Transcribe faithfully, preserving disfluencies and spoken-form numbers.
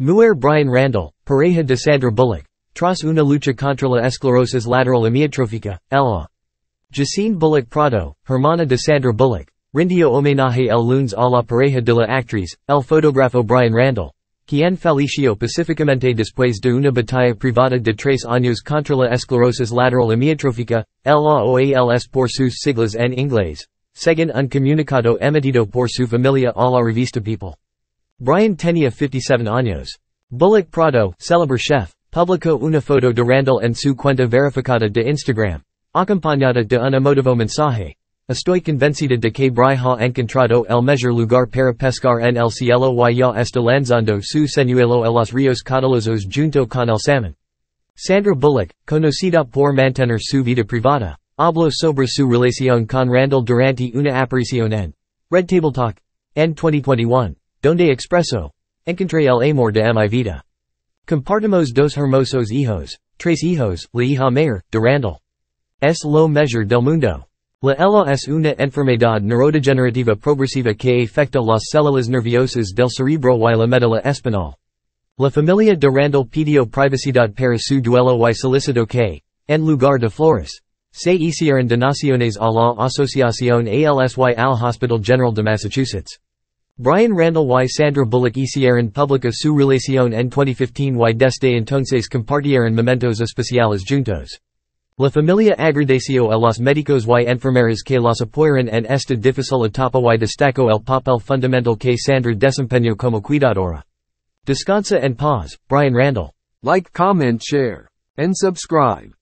Mujer Bryan Randall, Pareja de Sandra Bullock, tras una lucha contra la esclerosis lateral amiotrófica, la. Gesine Bullock-Prado, hermana de Sandra Bullock, rindió homenaje el lunes a la pareja de la actriz, el fotógrafo Bryan Randall, quien falleció pacíficamente después de una batalla privada de tres años contra la esclerosis lateral amiotrófica, la o A L S por sus siglas en inglés, según un comunicado emitido por su familia a la revista People. Bryan tenía fifty-seven años. Bullock Prado, célebre chef, publicó una foto de Randall en su cuenta verificada de Instagram, acompañada de un emotivo mensaje. Estoy convencida de que Bryan ha encontrado el mejor lugar para pescar en el cielo y ya está lanzando su señuelo a los ríos caudalosos junto con el salmón. Sandra Bullock, conocida por mantener su vida privada, habló sobre su relación con Randall durante una aparición en Red Table Talk, en twenty twenty-one, donde expresó, encontré el amor de mi vida. Compartimos dos hermosos hijos, tres hijos, la hija mayor, de Randall. Es lo mejor del mundo. La L A es una enfermedad neurodegenerativa progresiva que afecta las células nerviosas del cerebro y la médula espinal. La familia de Randall pidió privacidad para su duelo y solicitó que, en lugar de flores, se hicieran donaciones a la Asociación A L S y al Hospital General de Massachusetts. Bryan Randall y Sandra Bullock hicieron pública su relación en twenty fifteen y desde entonces compartieron momentos especiales juntos. La familia agradeció a los médicos y enfermeras que los apoyaron en esta difícil etapa y destacó el papel fundamental que Sandra desempeñó como cuidadora. Descansa en paz, Bryan Randall. Like, comment, share, and subscribe.